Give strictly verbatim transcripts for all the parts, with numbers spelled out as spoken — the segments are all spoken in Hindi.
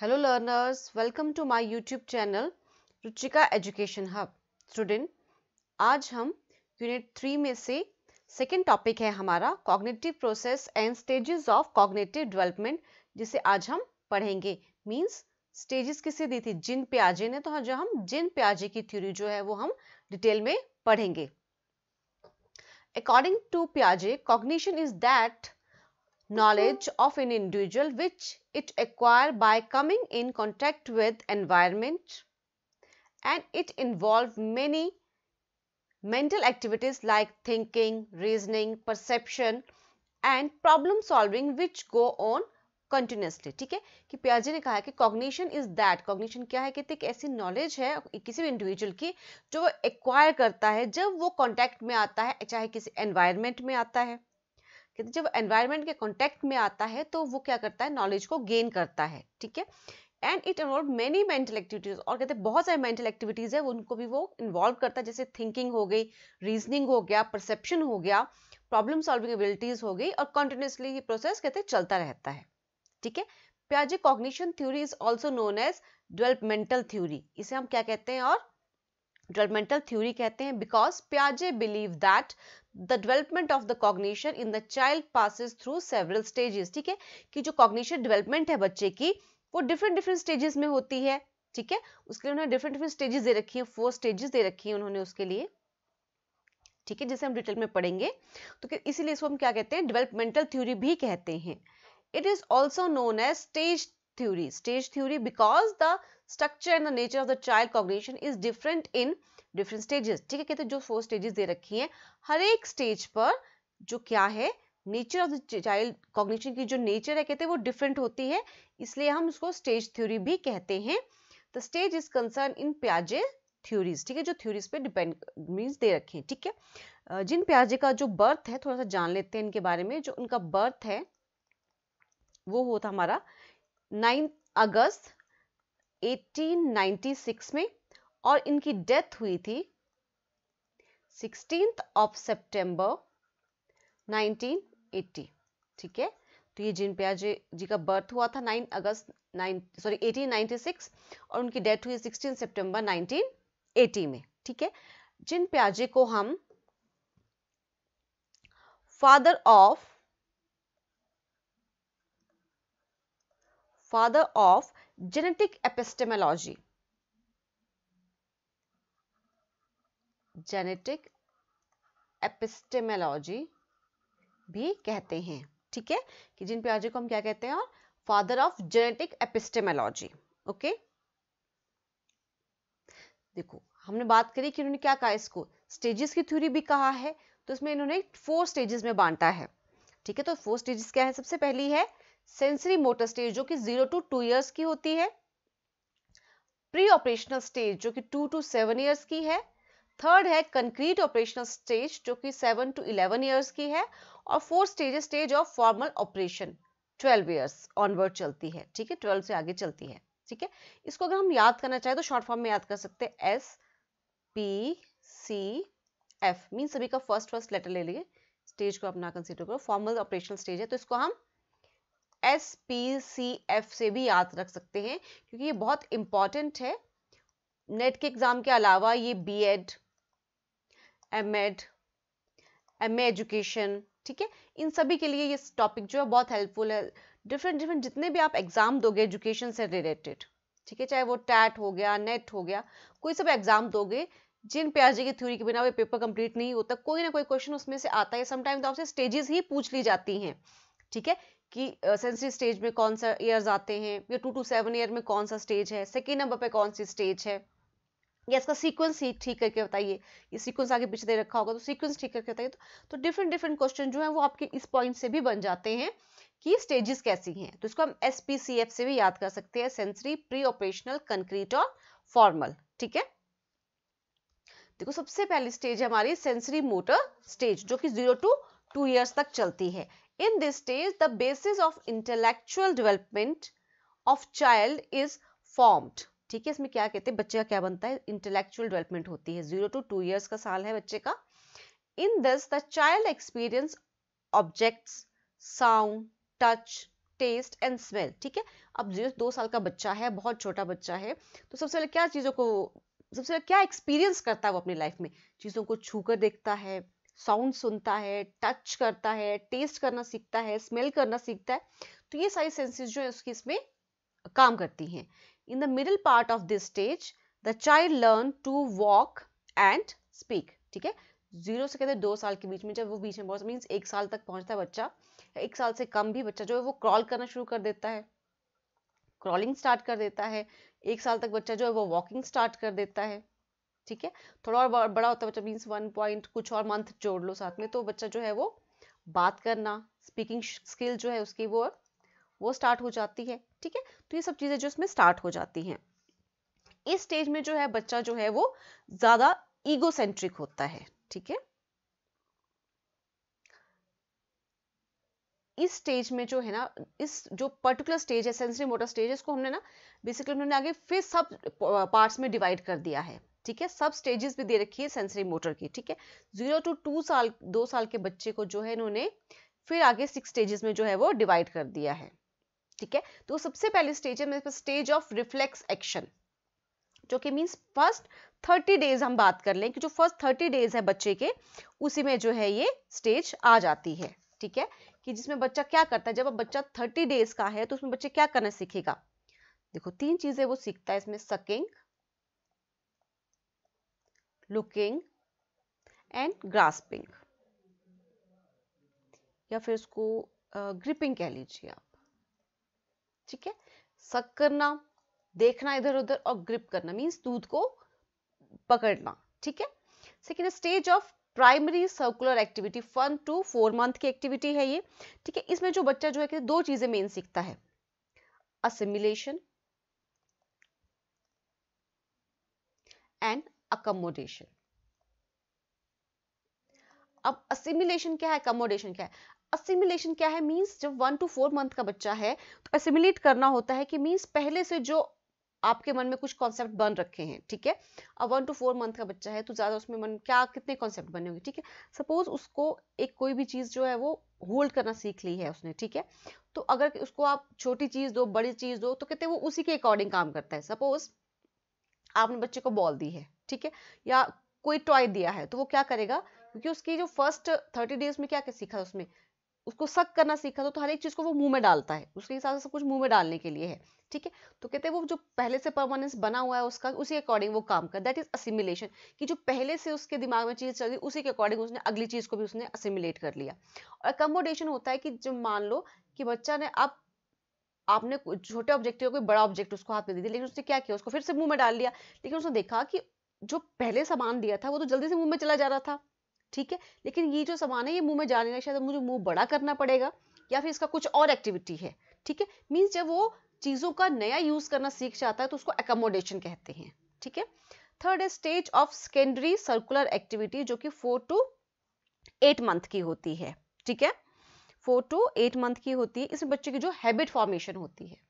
Hello learners, welcome to my YouTube channel Ruchika Education Hub. Student, आज हम यूनिट थ्री में से सेकेंड टॉपिक है हमारा cognitive process and stages of cognitive development, जिसे आज हम पढ़ेंगे. मीन्स स्टेजेस किसे दी थी? जीन पियाजे ने. तो जो हम जीन पियाजे की थ्योरी जो है वो हम डिटेल में पढ़ेंगे. According to Piaget, cognition is that knowledge of an individual which it acquired by coming in contact with environment, and it involves many mental activities like thinking, reasoning, perception and problem solving which go on continuously. ठीक है कि पियाजे ने कहा है कि कॉग्निशन इज दैट, कॉग्निशन क्या है, कहते हैं कि ऐसी नॉलेज है किसी भी इंडिविजुअल की जो एक्वायर करता है जब वो कॉन्टैक्ट में आता है, चाहे किसी एनवायरनमेंट में आता है. कहते हैं जब एनवायरनमेंट के कॉन्टैक्ट में आता है तो वो क्या करता है, नॉलेज को गेन करता है. ठीक है, and it involve many mental activities, और कहते हैं बहुत सारी मेंटल एक्टिविटीज है उनको भी वो इन्वॉल्व करता है, जैसे थिंकिंग हो गई, रीजनिंग हो गया, परसेप्शन हो गया, प्रॉब्लम सॉल्विंग एबिलिटीज हो गई, और कंटिन्यूसली ये प्रोसेस कहते हैं चलता रहता है. ठीक है, पियाजे cognition theory is also known as developmental theory, इसे हम क्या कहते हैं और डेवलपमेंटल थ्योरी कहते हैं, बिकॉज पियाजे believe that the development of the cognition in the child passes through several stages. ठीक है कि जो कॉग्निशन डेवलपमेंट है बच्चे की वो डिफरेंट डिफरेंट स्टेजेस में होती है. ठीक है, उसके लिए उन्होंने डिफरेंट डिफरेंट स्टेजेस दे रखी है, फोर स्टेजेस दे रखी है उन्होंने उसके लिए. ठीक है, जिसे हम डिटेल में पढ़ेंगे. तो इसीलिए इसको हम क्या कहते हैं, डेवलपमेंटल थ्योरी भी कहते हैं. It is also known as stage theory. Stage theory because the structure and the nature of the child cognition is different in different stages. ठीक है, कहते हैं जो four stages दे रखी हैं, हर एक stage पर जो क्या है nature of the child cognition की जो nature है कहते हैं वो different होती है, इसलिए हम उसको stage theory भी कहते हैं. The stage is concerned in Piaget theories. ठीक है, जो theories पे depend means दे रखी हैं. ठीक है, जिन Piaget का जो birth है थोड़ा सा जान लेते हैं इनके बारे में. जो उनका birth है वो होता हमारा नाइन्थ अगस्त अठारह सौ छियानवे में, और इनकी डेथ हुई थी सोलह ऑफ सितंबर नाइन्टीन एटी. ठीक है, तो ये जीन पियाजे जी का बर्थ हुआ था नाइन अगस्त सॉरी अठारह सौ छियानवे और उनकी डेथ हुई सोलह सितंबर नाइन्टीन एटी में. ठीक है, जीन पियाजे को हम father of father of genetic epistemology genetic epistemology भी कहते हैं. ठीक है, कि जिन पियाजे को हम क्या कहते हैं, और father of genetic epistemology. Okay, देखो हमने बात करी कि इन्होंने क्या कहा, इसको स्टेजेस की थ्योरी भी कहा है, तो इसमें इन्होंने फोर स्टेजेस में बांटा है. ठीक है, तो फोर स्टेजेस क्या है, सबसे पहली है सेंसरी मोटर स्टेज जो कि जीरो टू टू ईयर्स की होती है, प्री ऑपरेशनल स्टेज जो कि टू टू सेवन ईयर्स की है, थर्ड है कंक्रीट ऑपरेशनल स्टेज जो कि सेवन टू इलेवन ईयर्स की है, और फोर्थ स्टेज है stage of formal operation, twelve years onward चलती है. ठीक है, ट्वेल्व से आगे चलती है. ठीक है, इसको अगर हम याद करना चाहें तो शॉर्ट फॉर्म में याद कर सकते हैं S P C F. Mean सभी का फर्स्ट फर्स्ट लेटर ले लिए, स्टेज को अपना कंसिडर करो, फॉर्मल ऑपरेशनल स्टेज है तो इसको हम एस पी सी एफ से भी याद रख सकते हैं, क्योंकि ये बहुत इंपॉर्टेंट है. नेट के एग्जाम के अलावा ये B Ed, M Ed, M A education, ठीक है, इन सभी के लिए ये टॉपिक जो है बहुत हेल्पफुल है. डिफरेंट डिफरेंट जितने भी आप एग्जाम दोगे एजुकेशन से रिलेटेड, ठीक है, चाहे वो टैट हो गया, नेट हो गया, कोई सब एग्जाम दोगे, जिन पियाजे की थ्योरी के बिना वो पेपर कंप्लीट नहीं होता, कोई ना कोई क्वेश्चन उसमें से आता है. समटाइम तो आपसे स्टेजेस ही पूछ ली जाती हैं. ठीक है, कि सेंसरी uh, स्टेज में कौन सा ईयर्स आते हैं, या टू टू सेवन ईयर में कौन सा स्टेज है, सेकेंड नंबर पे कौन सी स्टेज है, या इसका सीक्वेंस ही ठीक करके बताइए, ये सीक्वेंस आगे पीछे दे रखा होगा तो सीक्वेंस ठीक करके बताइए. तो डिफरेंट डिफरेंट क्वेश्चन जो है वो आपके इस पॉइंट से भी बन जाते हैं कि स्टेजेस कैसी हैं, तो इसको हम एस पी सी एफ से भी याद कर सकते हैं, सेंसरी, प्री ऑपरेशनल, कंक्रीट और फॉर्मल. ठीक है, देखो सबसे पहली स्टेज है हमारी सेंसरी मोटर स्टेज जो कि जीरो टू टू ईयर्स तक चलती है. In this stage, the basis of intellectual development of child is formed. ठीक है, इसमें क्या कहते हैं, बच्चे का क्या बनता है, इंटेलेक्चुअल डेवलपमेंट होती है, जीरो टू टू ईयर्स का साल है बच्चे का. In this, the child experience objects, sound, touch, taste and smell. ठीक है, अब जो दो साल का बच्चा है, बहुत छोटा बच्चा है, तो सबसे पहले क्या चीज़ों को सबसे पहले क्या एक्सपीरियंस करता है वो अपनी लाइफ में? चीज़ों को छू कर देखता है, साउंड सुनता है, टच करता है, टेस्ट करना सीखता है, स्मेल करना सीखता है। तो ये सारी सेंसेस जो है उसकी इसमें काम करती हैं। In the middle part of this stage the child learn to walk and speak. ठीक है, जीरो से कहते हैं दो साल के बीच में, जब वो बीच में बहुत मीन्स एक साल तक पहुंचता है बच्चा, एक साल से कम भी बच्चा जो है वो क्रॉल करना शुरू कर देता है, क्रॉलिंग स्टार्ट कर देता है। एक साल तक बच्चा जो है वो वॉकिंग स्टार्ट कर देता है। ठीक है, थोड़ा और बड़ा होता है बच्चा मीन्स वन पॉइंट कुछ और मंथ जोड़ लो साथ में, तो बच्चा जो है वो बात करना, स्पीकिंग स्किल जो है उसकी वो वो स्टार्ट हो जाती है। ठीक है, तो ये सब चीज़ें जो इसमें स्टार्ट हो जाती हैं। इस स्टेज में जो है बच्चा जो है वो ज़्यादा ईगोसेंट्रिक होता है। ठीक है, इस स्टेज में जो है ना, इस जो पर्टिकुलर स्टेज है सेंसरी मोटर स्टेज, इसको हमने ना बेसिकली हमने आगे फिर सब पार्ट्स में डिवाइड कर दिया है। ठीक है, सब स्टेजेस भी दे रखी है सेंसरी मोटर की। ठीक है, जीरो टू टू साल दो साल के बच्चे को जो है इन्होंने फिर आगे सिक्स स्टेजेस में जो है वो डिवाइड कर दिया है। ठीक है, तो सबसे पहले स्टेज है मेरे पास स्टेज ऑफ रिफ्लेक्स एक्शन, जो कि मीन्स फर्स्ट थर्टी डेज हम बात कर लें कि जो फर्स्ट थर्टी डेज है बच्चे के, उसी में जो है ये स्टेज आ जाती है। ठीक है, कि जिसमें बच्चा क्या करता है, जब अब बच्चा थर्टी डेज का है तो उसमें बच्चे क्या करना सीखेगा? देखो, तीन चीजें वो सीखता है इसमें, सकिंग, लुकिंग एंड ग्रास्पिंग, या फिर उसको ग्रिपिंग कह लीजिए आप। ठीक है, सक करना, देखना इधर उधर, और ग्रिप करना मीन्स दूध को पकड़ना। ठीक है, second stage of primary circular activity, one two four month की एक्टिविटी है ये। ठीक है, इसमें जो बच्चा जो है कि दो चीजें मेन सीखता है, असिमिलेशन एंड अकोमोडेशन। अब असिमिलेशन क्या है, अकोमोडेशन क्या है? असिमिलेशन क्या है मींस जब वन टू फोर मंथ का बच्चा है तो असिमिलेट करना होता है कि मींस पहले से जो आपके मन में कुछ कॉन्सेप्ट बन रखे हैं। ठीक है, अब वन टू फोर मंथ का बच्चा है तो ज्यादा उसमें मन क्या कितने कॉन्सेप्ट बने होंगे। ठीक है, सपोज उसको एक कोई भी चीज जो है वो होल्ड करना सीख ली है उसने। ठीक है, तो अगर उसको आप छोटी चीज दो, बड़ी चीज दो, तो कहते हैं वो उसी के अकॉर्डिंग काम करता है। सपोज आपने बच्चे को बॉल दी है, ठीक है, या कोई टॉय दिया है, तो वो क्या करेगा, क्योंकि उसकी जो फर्स्ट थर्टी डेज में क्या क्या सीखा, उसमें उसको सक करना सीखा था, तो हर एक चीज को वो मुंह में डालता है, उसके हिसाब से सब कुछ मुंह में डालने के लिए है। ठीक है, तो कहते हैं वो जो पहले से परमानेंस बना हुआ है उसका उसी अकॉर्डिंग वो काम कर, दैट इज असिमिलेशन, कि जो पहले से उसके दिमाग में चीज चल रही उसी के अकॉर्डिंग उसने अगली चीज को भी उसने असिमिलेट कर लिया। और अकोमोडेशन होता है कि जो मान लो कि बच्चा ने अब आपने छोटे ऑब्जेक्ट या कोई बड़ा ऑब्जेक्ट उसको हाथ में दे दिया, लेकिन उसने क्या किया, उसको फिर से मुंह में डाल लिया, लेकिन उसने देखा कि जो पहले सामान दिया था वो तो जल्दी से मुंह में चला जा रहा था। ठीक है, लेकिन ये जो सामान है ये मुंह में जाने का, शायद मुझे मुंह बड़ा करना पड़ेगा, या फिर इसका कुछ और एक्टिविटी है। ठीक है, मींस जब वो चीजों का नया यूज करना सीख जाता है तो उसको अकोमोडेशन कहते हैं। ठीक है, third stage of secondary circular activity, जो कि फोर टू एट मंथ की होती है। ठीक है, फोर टू एट मंथ की होती है। इसमें बच्चे की जो हैबिट फॉर्मेशन होती है,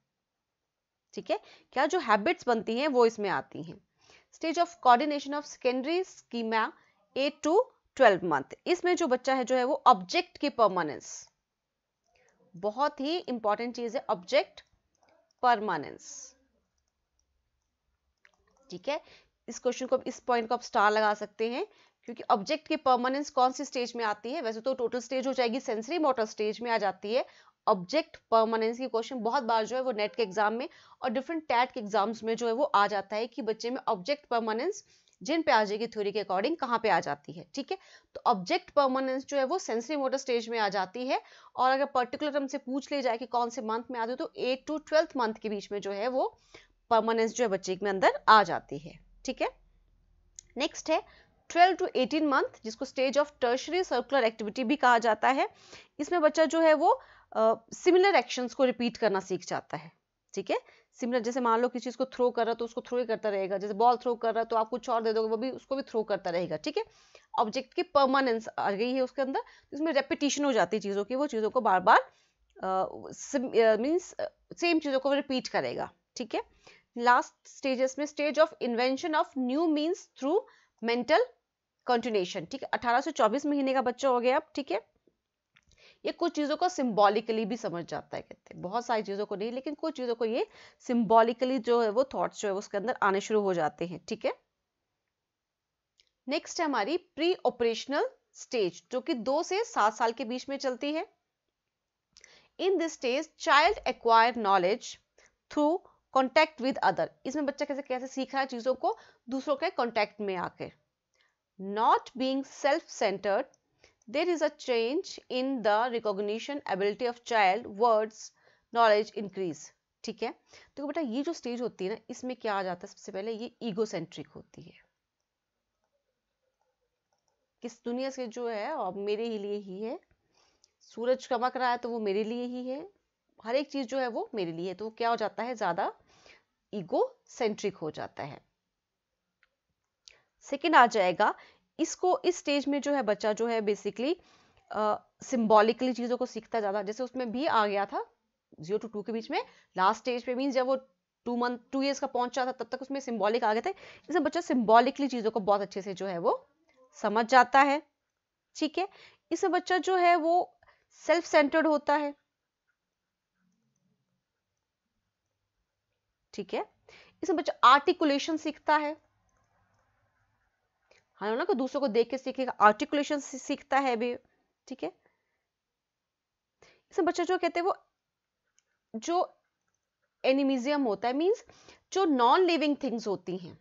ठीक है, क्या जो हैबिट्स बनती हैं वो इसमें आती हैं। Stage of coordination of secondary schema, eight to twelve month. इसमें जो बच्चा है जो है वो ऑब्जेक्ट की परमानेंस, बहुत ही इंपॉर्टेंट चीज है ऑब्जेक्ट परमानेंस। ठीक है, इस क्वेश्चन को, इस पॉइंट को आप स्टार लगा सकते हैं, क्योंकि ऑब्जेक्ट की परमानेंस कौन सी स्टेज में आती है? वैसे तो टोटल स्टेज हो जाएगी, सेंसरी मोटर स्टेज में आ जाती है ऑब्जेक्ट परमानेंस की। क्वेश्चन बहुत बार जो है वो नेट के एग्जाम में और डिफरेंट टैट के एग्जाम्स में जो है वो आ जाता है कि बच्चे में ऑब्जेक्ट परमानेंस जिन प्याजे की थ्योरी के अकॉर्डिंग कहाँ पे आ जाती है। ठीक है, तो ऑब्जेक्ट परमानेंस जो है वो सेंसरी मोटर स्टेज में आ जाती है, और अगर पर्टिकुलर हमसे पूछ ले जाए कि कौन से मंथ में आती है तो एट टू ट्वेल्थ मंथ के बीच में जो है वो परमानेंस जो है बच्चे के अंदर आ जाती है। ठीक है, नेक्स्ट है ट्वेल्व टू एटीन मंथ, जिसको stage of tertiary circular activity भी कहा जाता है। इसमें बच्चा जो है वो सिमिलर uh, एक्शंस को रिपीट करना सीख जाता है। ठीक है, सिमिलर, जैसे मान लो किसी चीज को थ्रो कर रहा तो उसको थ्रो ही करता रहेगा, जैसे बॉल थ्रो कर रहा तो आप कुछ और दे दोगे वो भी उसको भी थ्रो करता रहेगा। ठीक है, ऑब्जेक्ट की परमानेंस आ गई है उसके अंदर, तो इसमें रेपिटेशन हो जाती है चीज़ों की, वो चीज़ों को बार बार मीन्स सेम चीज़ों को रिपीट करेगा। ठीक है, लास्ट स्टेजेस में stage of invention of new means through mental continuation. ठीक है, अठारह से चौबीस महीने का बच्चा हो गया अब। ठीक है, ये कुछ चीज़ों को सिम्बॉलिकली भी समझ जाता है, कहते हैं बहुत सारी चीज़ों को नहीं, लेकिन कुछ चीज़ों को ये सिम्बॉलिकली जो है वो थॉट्स जो है उसके अंदर आने शुरू हो जाते हैं। ठीक है, नेक्स्ट है हमारी प्री ऑपरेशनल स्टेज जो कि दो से सात साल के बीच में चलती है। In this stage child acquire knowledge through contact with other, इसमें बच्चा कैसे कैसे सीख रहा है चीज़ों को दूसरों के कॉन्टैक्ट में आकर। Not being self centred, there is a change in the recognition ability of child, words knowledge increase. ठीक है, तो बेटा ये जो स्टेज होती है ना इसमें क्या आ जाता है, सबसे पहले ये ईगो सेंट्रिक होती है, किस दुनिया से जो है और मेरे ही लिए ही है, सूरज चमक रहा है तो वो मेरे लिए ही है, हर एक चीज जो है वो मेरे लिए है, तो वो क्या हो जाता है ज्यादा ईगो सेंट्रिक हो जाता है। सेकेंड आ जाएगा इसको, इस स्टेज में जो है बच्चा जो है बेसिकली सिंबॉलिकली uh, चीजों को सीखता ज्यादा, जैसे उसमें भी आ गया था जीरो टू टू के बीच में लास्ट स्टेज पे, मीन जब वो टू मंथ टू ईयर्स का पहुंचा था तब तक उसमें सिंबॉलिक आ गए थे, इसमें बच्चा सिंबॉलिकली चीजों को बहुत अच्छे से जो है वो समझ जाता है। ठीक है, इसमें बच्चा जो है वो सेल्फ सेंटर्ड होता है। ठीक है, इसमें बच्चा आर्टिकुलेशन सीखता है, हाँ ना, को दूसरों को देख के सीखेगा, आर्टिकुलेशन सीखता है भी। ठीक है, इसमें बच्चा जो कहते हैं वो जो एनिमिज्म होता है, मींस जो नॉन लिविंग थिंग्स होती हैं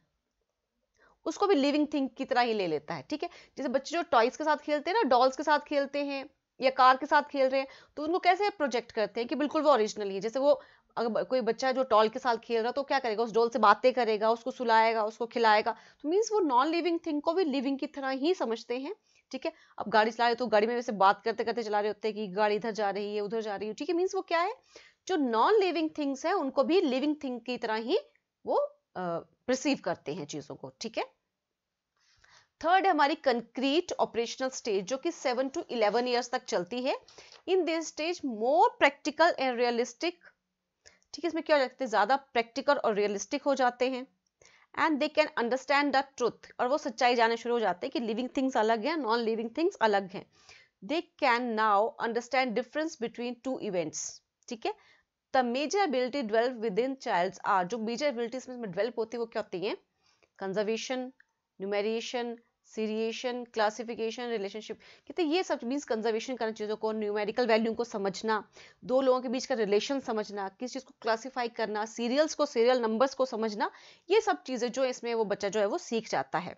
उसको भी लिविंग थिंग की तरह ही ले लेता है। ठीक है, जैसे बच्चे जो टॉयज के साथ खेलते हैं ना, डॉल्स के साथ खेलते हैं या कार के साथ खेल रहे हैं, तो उनको कैसे प्रोजेक्ट करते हैं कि बिल्कुल वो ओरिजिनल ही है। जैसे वो अगर कोई बच्चा जो डॉल के साथ खेल रहा है तो क्या करेगा, उस डॉल से बातें करेगा, उसको सुलाएगा, उसको खिलाएगा, तो मींस वो नॉन लिविंग थिंग को भी लिविंग की तरह ही समझते हैं। ठीक है, अब गाड़ी चला रहे तो गाड़ी में वैसे बात करते करते चला रहे होते हैं कि गाड़ी इधर जा रही है उधर जा रही है। ठीक है, मीन्स वो क्या है जो नॉन लिविंग थिंग्स है उनको भी लिविंग थिंग की तरह ही वो परसीव करते हैं चीजों को। ठीक है, थर्ड है हमारी कंक्रीट ऑपरेशनल स्टेज जो कि सेवन टू इलेवन ईयर्स तक चलती है। In this stage more practical and realistic, ठीक है, इसमें क्या हो जाते हैं ज्यादा प्रैक्टिकल और रियलिस्टिक हो जाते हैं। And they can understand the truth, और वो सच्चाई जानने शुरू हो जाते हैं कि लिविंग थिंग्स अलग हैं, नॉन लिविंग थिंग्स अलग हैं। They can now understand difference between two events. ठीक है, the major ability develop within child's are, जो मेजर एबिलिटीज में डेवलप होती है वो क्या होती है, conservation, numeration, seriation, classification, relationship. कहते ये सब मीन्स कंजर्वेशन करना चीज़ों को, न्यूमेरिकल वैल्यू को समझना, दो लोगों के बीच का रिलेशन समझना, किस चीज़ को क्लासिफाई करना, सीरियल्स को, सीरियल नंबर्स को समझना, ये सब चीज़ें जो इसमें वो बच्चा जो है वो सीख जाता है।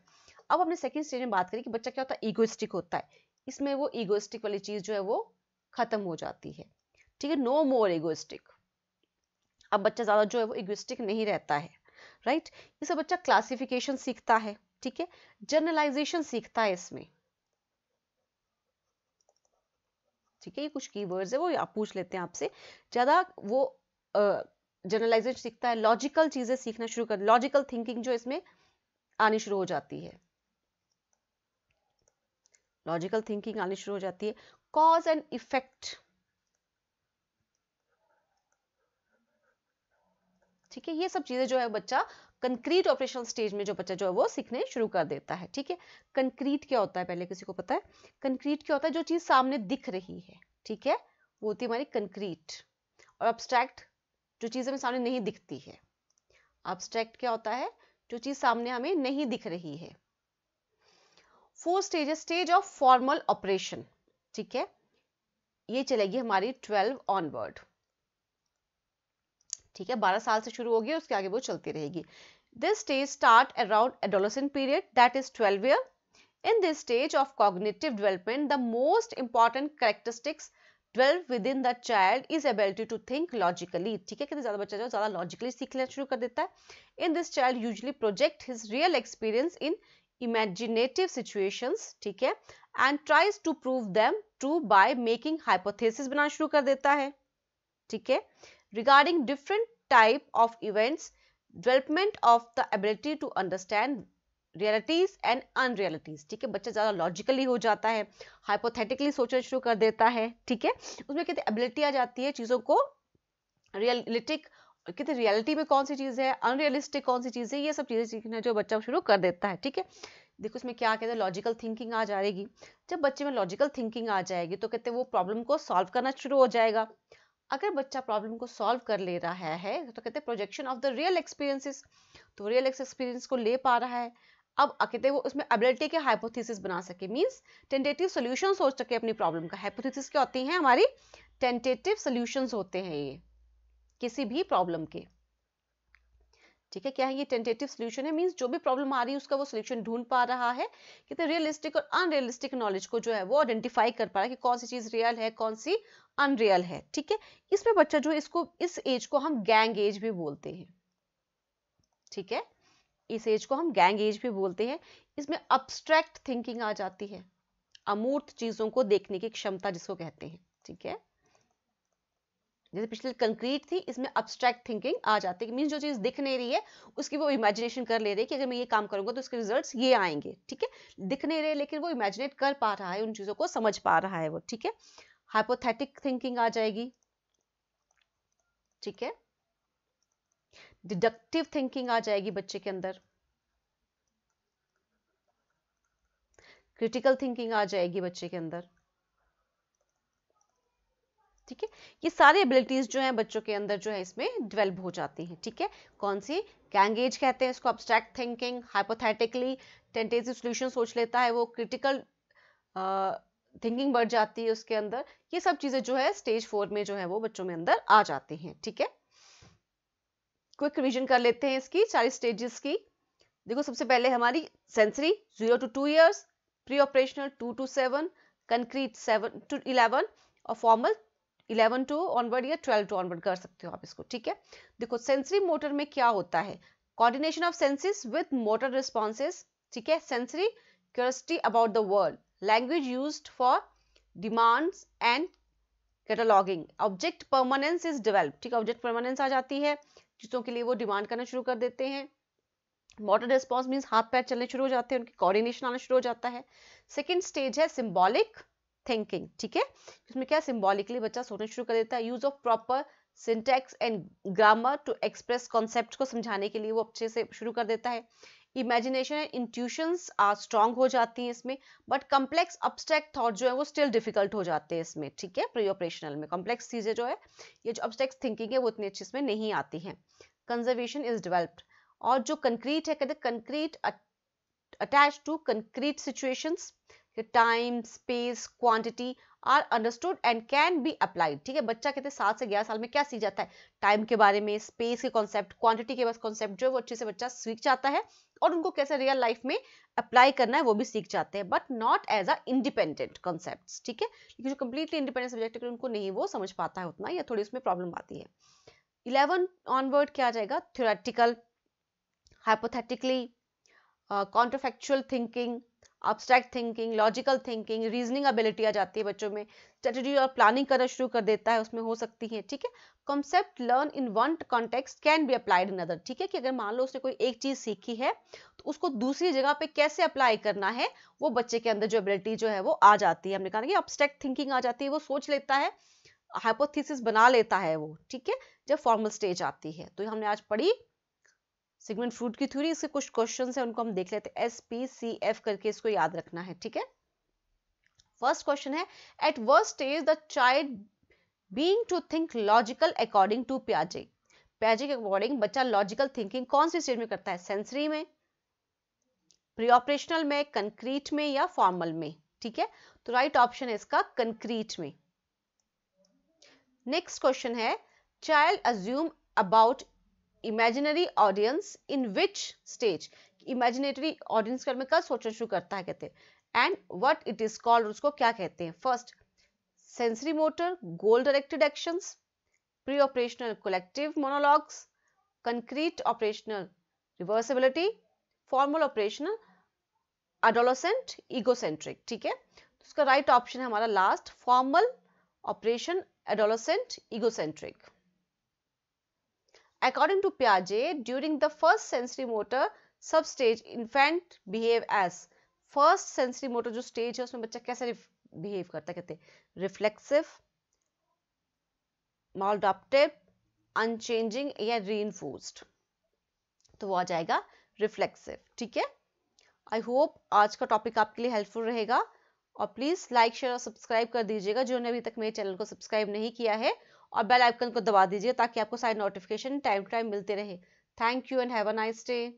अब अपने सेकेंड स्टेज में बात करें कि बच्चा क्या होता है, ईगोइस्टिक होता है, इसमें वो ईगोइस्टिक वाली चीज़ जो है वो खत्म हो जाती है। ठीक है, नो मोर ईगोइस्टिक, अब बच्चा ज़्यादा जो है वो ईगोइस्टिक नहीं रहता है। राइट, इससे बच्चा क्लासिफिकेशन सीखता है। ठीक है, जनरलाइजेशन सीखता है इसमें। ठीक है, ये कुछ कीवर्ड्स है वो आप पूछ लेते हैं आपसे, ज्यादा वो जनरलाइजेशन uh, सीखता है, लॉजिकल चीजें सीखना शुरू कर, लॉजिकल थिंकिंग जो इसमें आनी शुरू हो जाती है, लॉजिकल थिंकिंग आनी शुरू हो जाती है। कॉज एंड इफेक्ट, ठीक है, ये सब चीजें जो है बच्चा कंक्रीट ऑपरेशनल स्टेज में जो बच्चा जो है वो सीखने शुरू कर देता है। ठीक है, कंक्रीट क्या होता है पहले किसी को पता है, कंक्रीट क्या होता है, जो चीज सामने दिख रही है। ठीक है, वो होती है हमारी कंक्रीट, और अब्स्ट्रैक्ट जो चीज हमें सामने नहीं दिखती है। अब्स्ट्रैक्ट क्या होता है, जो चीज सामने हमें नहीं दिख रही है। फोर्थ स्टेज है स्टेज ऑफ फॉर्मल ऑपरेशन। ठीक है, ये चलेगी हमारी ट्वेल्व ऑनवर्ड। ठीक है, बारह साल से शुरू होगी, उसके आगे वो चलती रहेगी। This stage start around adolescent period, that is twelve year. In this stage of cognitive development the most important characteristics develop within the child is ability to think logically. ठीक है, कितने ज्यादा बच्चा जो ज्यादा लॉजिकली सीखना शुरू कर देता है। In this child usually project his real experience in imaginative situations. ठीक है, and tries to prove them true by making hypothesis, बनाना शुरू कर देता है। ठीक है, regarding different type of events, development of the ability to understand realities and unrealities। ठीक है, बच्चा ज़्यादा लॉजिकली हो जाता है, हाइपोथेटिकली सोचना शुरू कर देता है। ठीक है, उसमें कहते हैं एबिलिटी आ जाती है चीज़ों को रियलिटिक, कहते हैं रियलिटी में कौन सी चीज़ है, अनरियलिस्टिक कौन सी चीज़ है, ये सब चीज़ें सीखना जो बच्चा शुरू कर देता है। ठीक है, देखो इसमें क्या कहते हैं, लॉजिकल थिंकिंग आ जाएगी। जब बच्चे में लॉजिकल थिंकिंग आ जाएगी तो कहते हैं वो प्रॉब्लम को सॉल्व करना शुरू हो जाएगा। अगर बच्चा प्रॉब्लम को सॉल्व कर ले रहा है तो कहते हैं projection of the real experiences, तो रियल एक्सपीरियंस को ले पा रहा है। अब कहते हैं वो उसमें एबिलिटी के हाइपोथेसिस बना सके, मींस टेंटेटिव सॉल्यूशन सोच सके अपनी प्रॉब्लम का। हाइपोथेसिस क्या होती हैं हमारी? टेंटेटिव सॉल्यूशंस होते हैं ये किसी भी प्रॉब्लम के। ठीक है, क्या है ये? टेंटेटिव सॉल्यूशन है, मींस जो भी प्रॉब्लम आ रही है उसका वो सॉल्यूशन ढूंढ पा रहा है। कहते हैं रियलिस्टिक और अनरियलिस्टिक नॉलेज को जो है वो आइडेंटिफाई कर पा रहा है कि कौन सी चीज रियल है कौन सी अनरियल है। ठीक है, इसमें बच्चा जो इसको इस एज को हम गैंग एज भी बोलते हैं। ठीक है, इस एज को हम गैंग एज भी बोलते हैं। इसमें अब्स्ट्रैक्ट थिंकिंग आ जाती है, अमूर्त चीजों को देखने की क्षमता जिसको कहते हैं। ठीक है, जैसे पिछले कंक्रीट थी, इसमें अब्स्ट्रैक्ट थिंकिंग आ जाती है, मींस जो चीज दिख नहीं रही है उसकी वो इमेजिनेशन कर ले रही है कि अगर मैं ये काम करूंगा तो उसके रिजल्ट्स ये आएंगे। ठीक है, दिख नहीं रहे लेकिन वो इमेजिनेट कर पा रहा है, उन चीजों को समझ पा रहा है वो। ठीक है, हाइपोथेटिक थिंकिंग आ जाएगी। ठीक है, डिडक्टिव थिंकिंग आ जाएगी बच्चे के अंदर, क्रिटिकल थिंकिंग आ जाएगी बच्चे के अंदर। ठीक है, ये सारी एबिलिटीज जो हैं बच्चों के अंदर जो है इसमें डेवलप हो जाती हैं। ठीक है, कौन सी? गैंग एज कहते हैं इसको, abstract thinking, hypothetically tentative solution सोच लेता है वो, क्रिटिकल थिंकिंग बढ़ जाती है उसके अंदर। ये सब चीजें जो है स्टेज फोर में जो है वो बच्चों में अंदर आ जाती हैं। ठीक है, क्विक रिवीजन कर लेते हैं इसकी चार स्टेजेस की। देखो सबसे पहले हमारी sensory zero to two years, pre operational two to seven, concrete seven to eleven और फॉर्मल इलेवन टू ऑनवर्ड या ट्वेल्व टू ऑनवर्ड कर सकते हो आप इसको। ठीक है, देखो सेंसरी मोटर में क्या होता है? Coordination of senses with motor responses. ठीक है, sensory curiosity about the world, language use for demands and cataloguing, object permanence is developed. ठीक है, ऑब्जेक्ट परमानेंस आ जाती है, चीजों के लिए वो डिमांड करना शुरू कर देते हैं। मोटर रिस्पॉन्स मींस हाथ पैर चलने शुरू हो जाते हैं, उनकी कोऑर्डिनेशन आना शुरू हो जाता है। सेकंड स्टेज है सिंबॉलिक थिंकिंग। ठीक है, इसमें क्या सिंबॉलिकली बच्चा सोचना शुरू कर देता है, use of proper syntax and grammar to express concept को समझाने के लिए वो अच्छे से शुरू कर देता है। Imagination and intuitions are strong हो जाती हैं इसमें, बट कॉम्प्लेक्स अब्स्ट्रैक्ट थॉट जो है वो स्टिल डिफिकल्ट हो जाते हैं इसमें। ठीक है, प्री ऑपरेशनल में कॉम्प्लेक्स चीजें जो है ये जो अब्स्ट्रैक्ट थिंकिंग है वो इतनी अच्छी इसमें नहीं आती है। कंजर्वेशन इज डेवलप्ड, और जो कंक्रीट है कहते हैं concrete attach to concrete situations, time space quantity are understood and can be applied. ठीक है, बच्चा कहते हैं सात से ग्यारह साल में क्या सीख जाता है? टाइम के बारे में, स्पेस के कॉन्सेप्ट, क्वांटिटी के बस कॉन्सेप्ट जो है वो अच्छे से बच्चा सीख जाता है और उनको कैसे रियल लाइफ में अप्लाई करना है वो भी सीख जाते हैं, but not as a independent concept. ठीक है, क्योंकि जो कंप्लीटली इंडिपेंडेंट सब्जेक्ट है उनको नहीं वो समझ पाता है उतना, या थोड़ी उसमें प्रॉब्लम आती है। इलेवन ऑनवर्ड क्या आ जाएगा? Theoretical, hypothetically, counterfactual thinking, abstract thinking, logical thinking, reasoning ability आ जाती है बच्चों में, स्ट्रेटजी और प्लानिंग करना शुरू कर देता है उसमें हो सकती है। ठीक है, concept learn in one context can be applied in other. ठीक है, कि अगर मान लो उसने कोई एक चीज सीखी है तो उसको दूसरी जगह पे कैसे अप्लाई करना है वो बच्चे के अंदर जो एबिलिटी जो है वो आ जाती है। हमने कहा कि अब्स्ट्रैक्ट थिंकिंग आ जाती है, वो सोच लेता है, हाइपोथेसिस बना लेता है वो। ठीक है, जब फॉर्मल स्टेज आती है तो हमने आज पढ़ी सिगमंड फ्रूड की थ्योरी। इसके कुछ क्वेश्चन है उनको हम देख लेते हैं, एस पी सी एफ करके इसको याद रखना है। ठीक है, फर्स्ट क्वेश्चन है at worst stage the child being to think logical according to पियाजे। पियाजे के अकॉर्डिंग बच्चा लॉजिकल थिंकिंग कौन सी स्टेज में करता है? सेंसरी में, प्री ऑपरेशनल में, कंक्रीट में या फॉर्मल में? ठीक है, तो राइट ऑप्शन है इसका कंक्रीट में। नेक्स्ट क्वेश्चन है child assume about imaginary audience in which stage. Imaginary audience का कल सोचना शुरू करता है कहते हैं, and what it is called, उसको क्या कहते हैं? First sensory motor, goal directed actions, pre operational collective monologues, concrete operational reversibility, formal operational adolescent egocentric. ठीक है, तो उसका राइट ऑप्शन है हमारा last, formal operation adolescent egocentric. According to Piaget, during the first sensory motor sub-stage, infant behave as first sensory motor जो stage है उसमें बच्चा कैसे behave करता है? कहते हैं reflexive, maladaptive, unchanging या reinforced, तो वो आ जाएगा reflexive। ठीक है, आई होप आज का टॉपिक आपके लिए हेल्पफुल रहेगा और प्लीज लाइक शेयर और सब्सक्राइब कर दीजिएगा जिन्होंने अभी तक मेरे चैनल को सब्सक्राइब नहीं किया है, और बेल आइकन को दबा दीजिए ताकि आपको सारे नोटिफिकेशन टाइम टू टाइम मिलते रहे। Thank you and have a nice day.